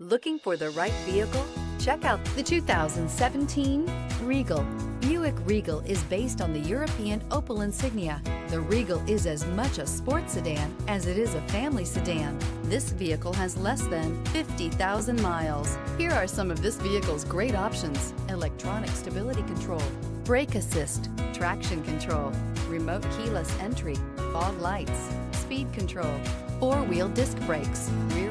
Looking for the right vehicle? Check out the 2017 Regal. Buick Regal is based on the European Opel Insignia. The Regal is as much a sports sedan as it is a family sedan. This vehicle has less than 50,000 miles. Here are some of this vehicle's great options: electronic stability control, brake assist, traction control, remote keyless entry, fog lights, speed control, four-wheel disc brakes, rear